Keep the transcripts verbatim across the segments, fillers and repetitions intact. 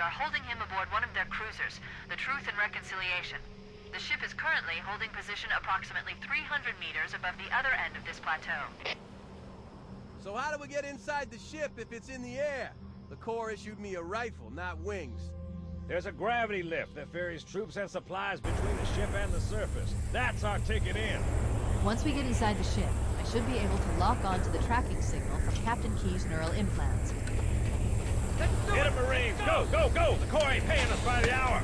are holding him aboard one of their cruisers, the Truth and Reconciliation. The ship is currently holding position approximately three hundred meters above the other end of this plateau. So how do we get inside the ship if it's in the air? The Corps issued me a rifle, not wings. There's a gravity lift that ferries troops and supplies between the ship and the surface. That's our ticket in. Once we get inside the ship, I should be able to lock onto the tracking signal from Captain Keyes' neural implants. Get him, Marines! Go, go, go! The Corps ain't paying us by the hour!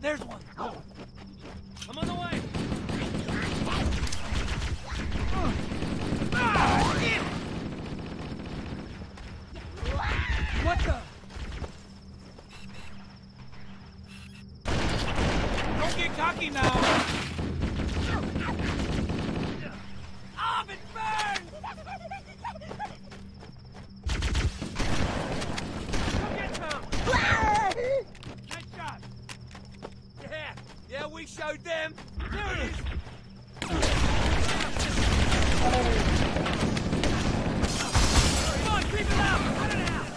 There's one! Go! I'm on the way! Ah, shit! What the? Don't get cocky now! Ah, it burns! Go get some! Yeah, we showed them! There it is! Come on, keep it out! Cut it out!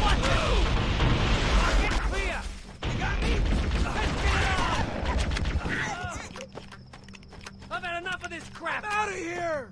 What? I get clear! You got me? Let's get it out! I've had enough of this crap! I'm out of here!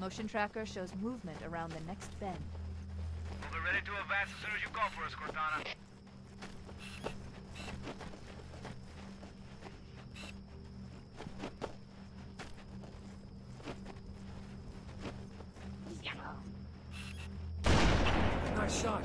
Motion tracker shows movement around the next bend. We're ready to advance as soon as you call for us, Cortana. Yeah. Nice shot.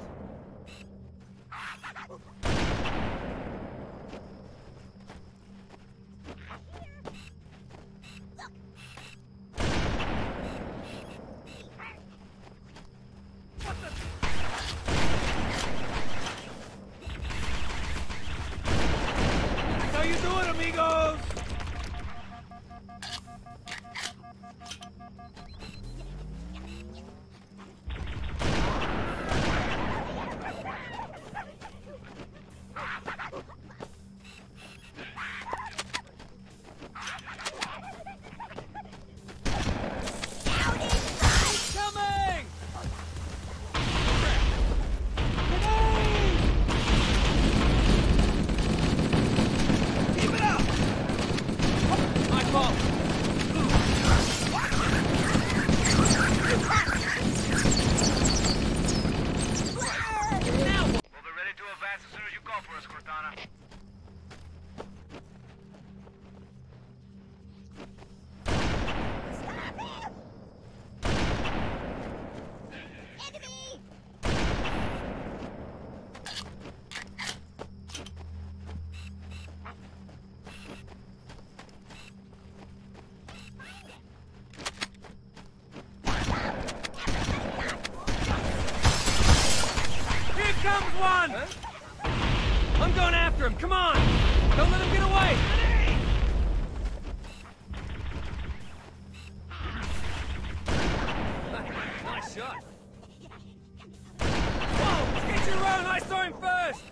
Here comes one! Huh? I'm going after after him! Come on! Don't let him get away! Nice shot! Whoa! He's getting around! I saw him first!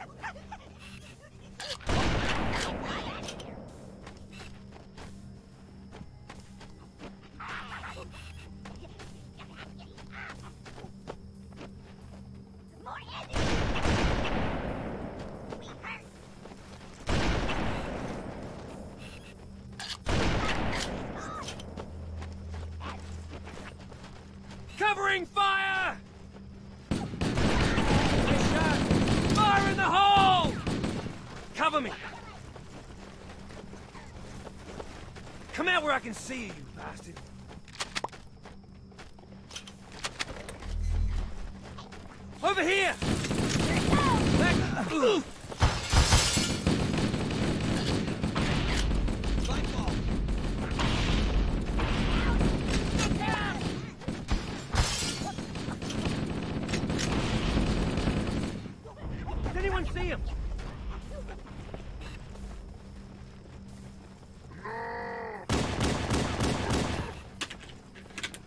Covering fire! Nice shot! Fire in the hole! Cover me! Come out where I can see you, you bastard! Over here! Back. Oof.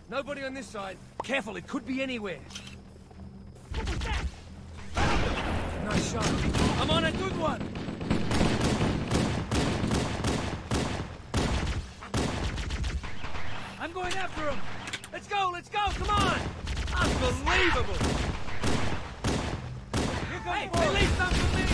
Nobody on this side. Careful, it could be anywhere. What was that? Nice shot. I'm on a good one. I'm going after him. Let's go, let's go, come on. Unbelievable. You're going hey, release them for me.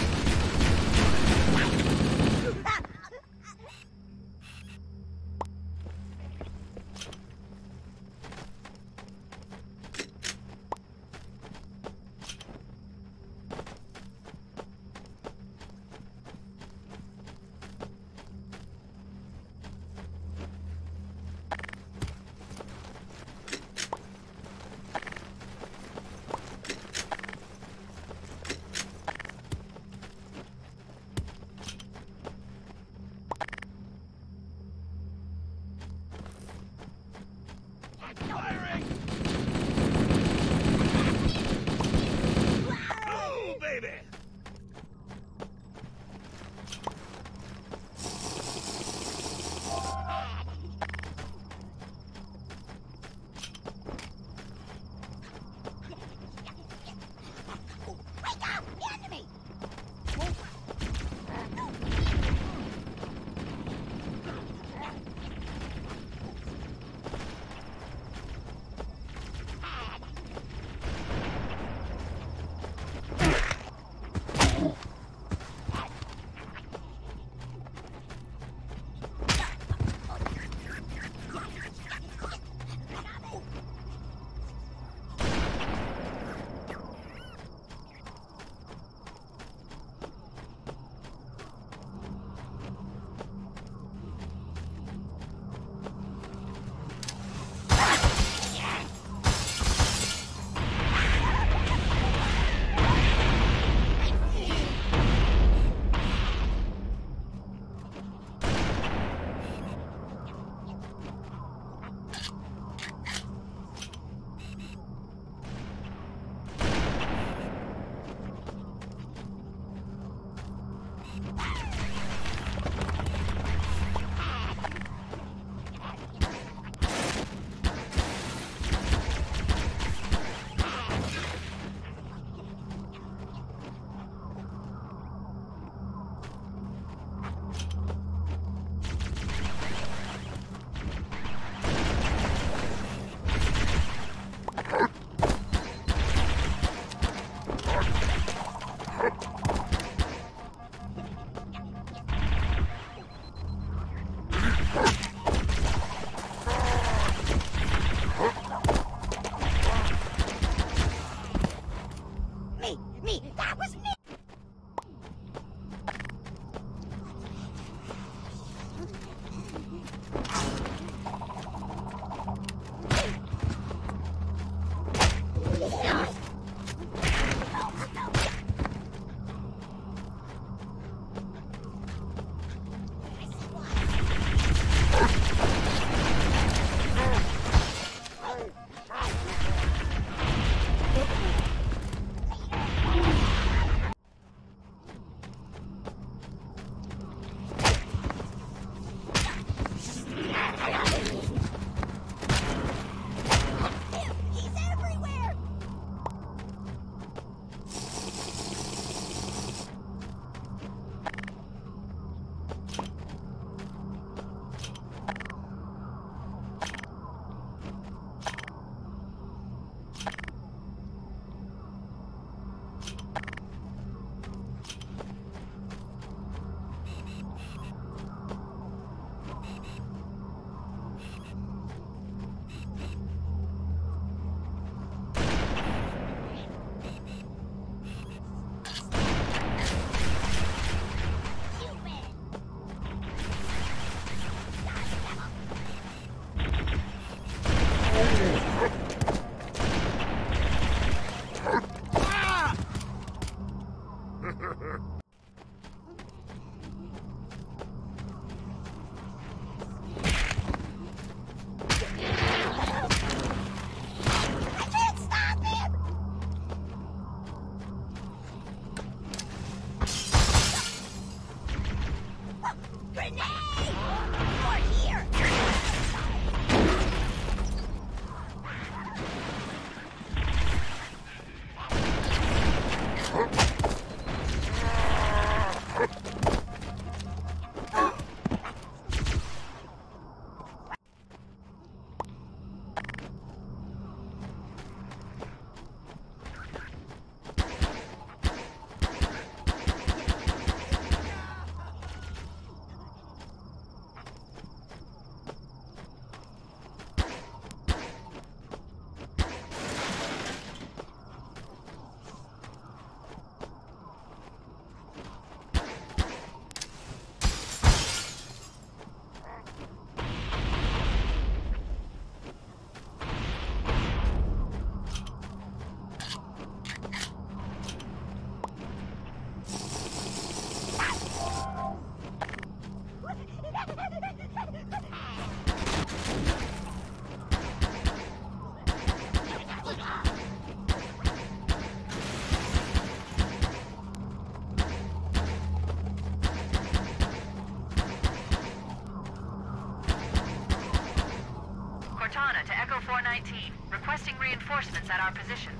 Cortana to Echo four nineteen, requesting reinforcements at our position.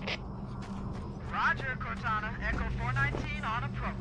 Roger, Cortana. Echo four nineteen on approach.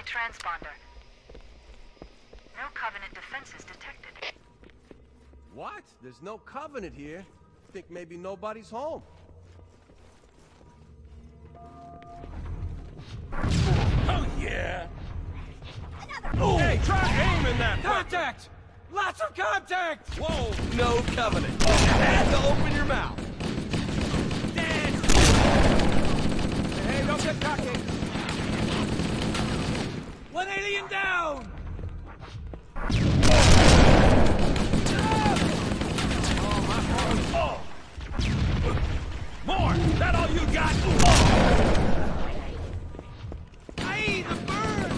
Transponder. No Covenant defenses detected. What? There's no Covenant here? Think maybe nobody's home. Oh yeah! Another. Hey, try aiming that! Contact! Weapon. Lots of contact! Whoa! No Covenant. Oh, had to open your mouth. Dance! Hey, don't get cocky! One alien down! Oh, my God. Oh. More! Is that all you got? Oh. Hey, the bird!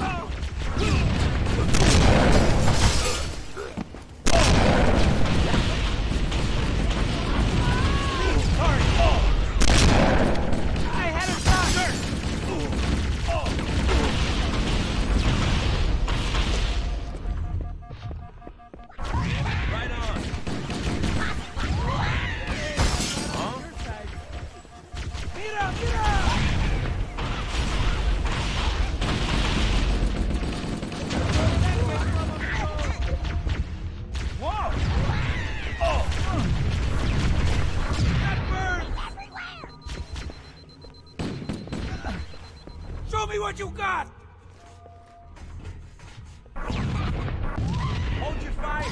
Oh. Oh. Sorry. Oh. I had a shot! Oh. Oh. What you got? Hold your fire. I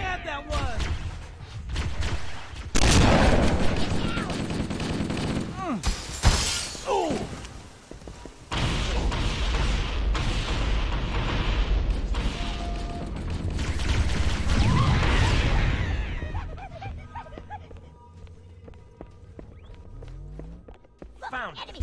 had that one. Mm. Oh. Found enemy.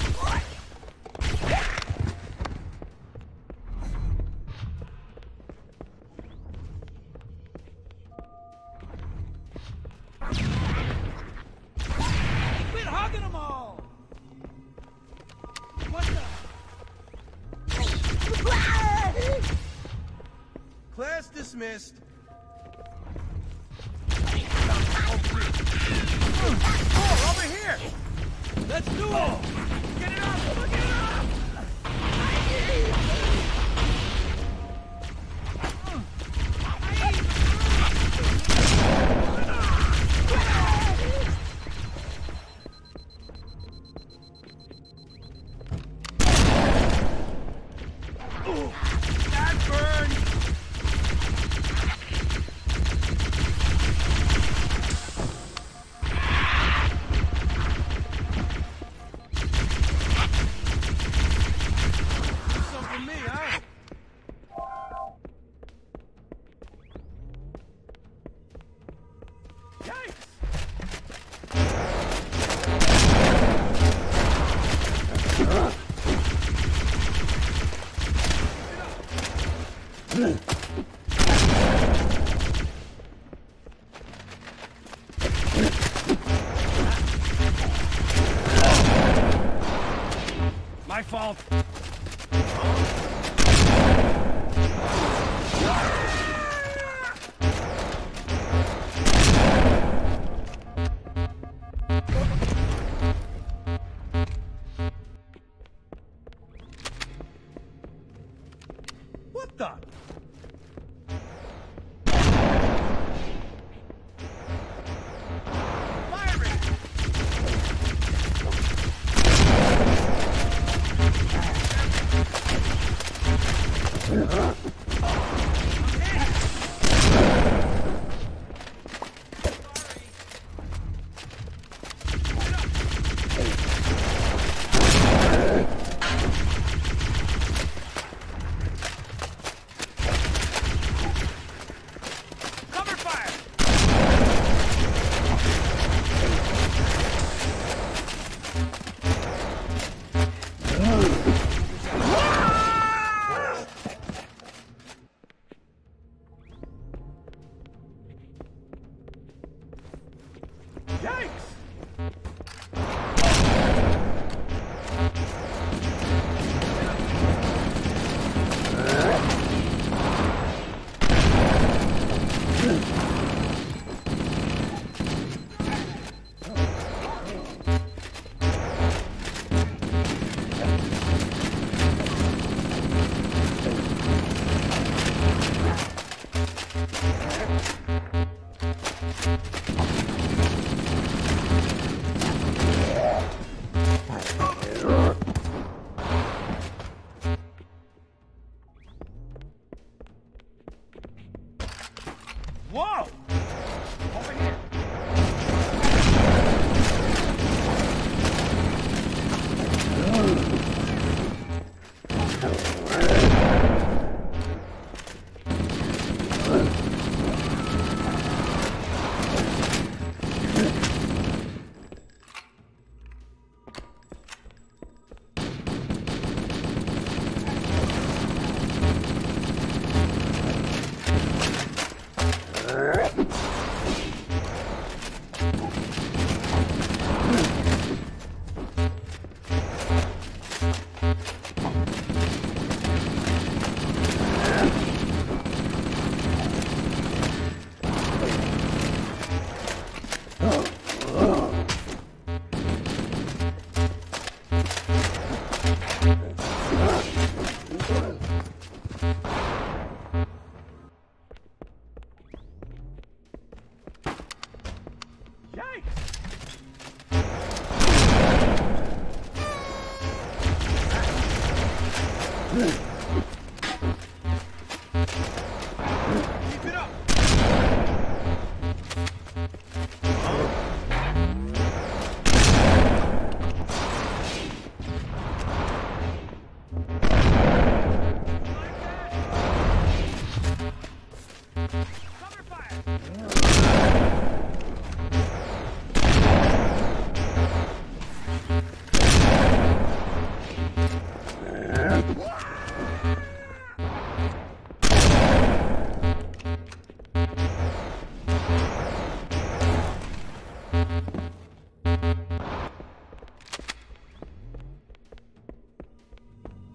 Missed. Oh, over here. Let's do it. Get it up. Look, get it up. my fault.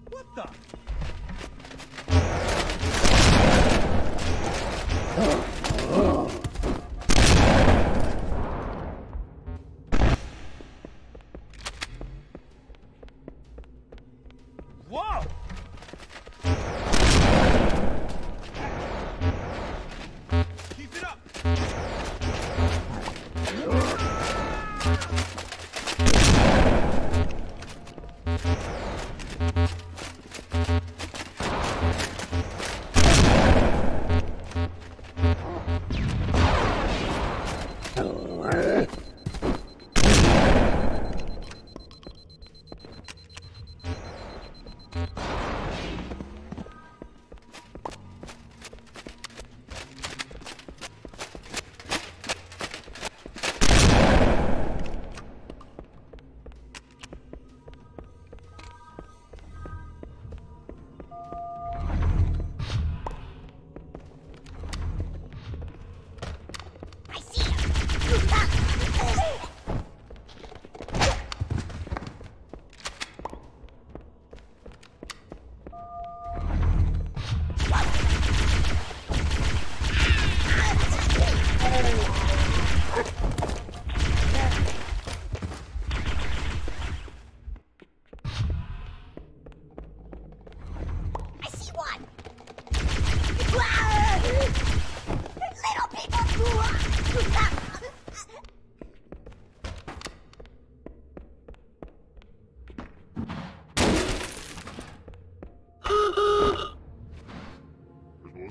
What the?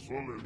suelen.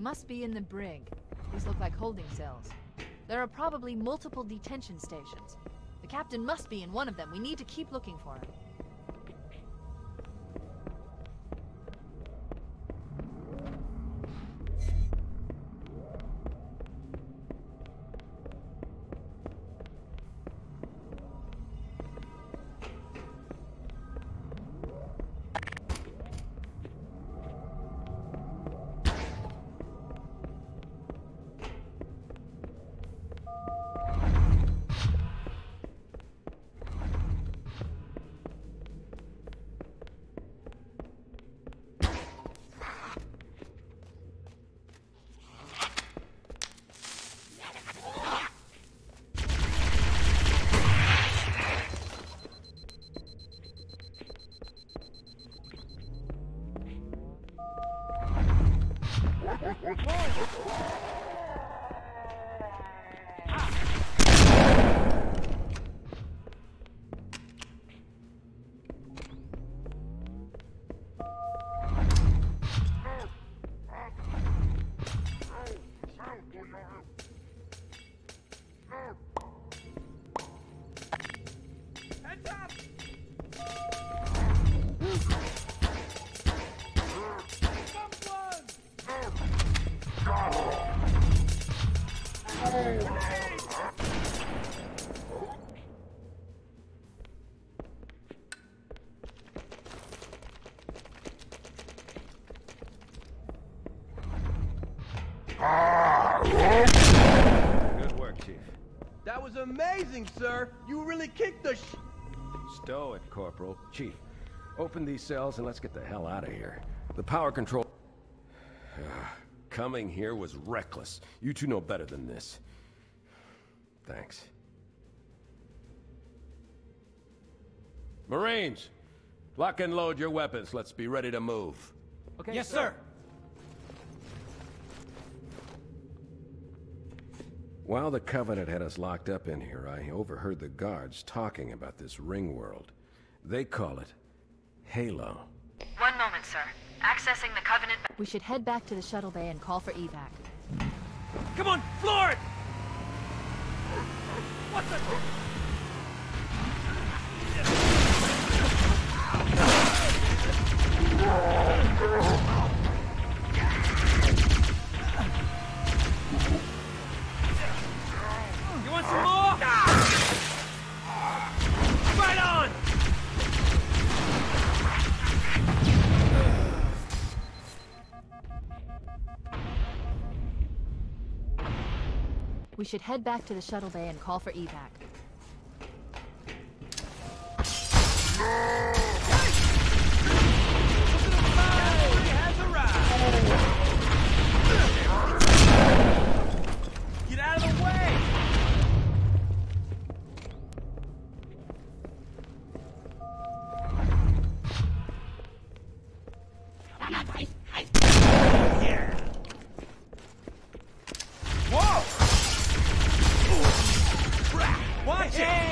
Must be in the brig. These look like holding cells. There are probably multiple detention stations. The captain must be in one of them. We need to keep looking for him. Amazing, sir! You really kicked the sh... Stow it, Corporal. Chief, open these cells and let's get the hell out of here. The power control... Coming here was reckless. You two know better than this. Thanks. Marines! Lock and load your weapons. Let's be ready to move. Okay, yes, sir! sir. While the Covenant had us locked up in here, I overheard the guards talking about this ring world. They call it Halo. One moment, sir. Accessing the Covenant... We should head back to the shuttle bay and call for evac. Come on, floor it! What the... We should head back to the shuttle bay and call for evac. Watch it! Hey!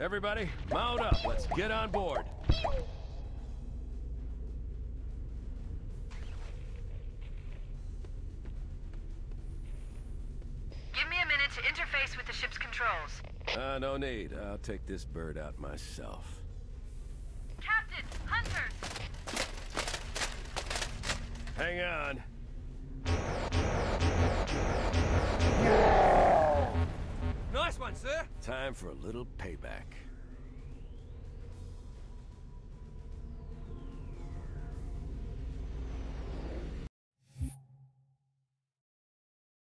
Everybody, mount up. Let's get on board. Give me a minute to interface with the ship's controls. Uh, no need. I'll take this bird out myself. Captain, hunters! Hang on. Nice one, sir! Time for a little payback.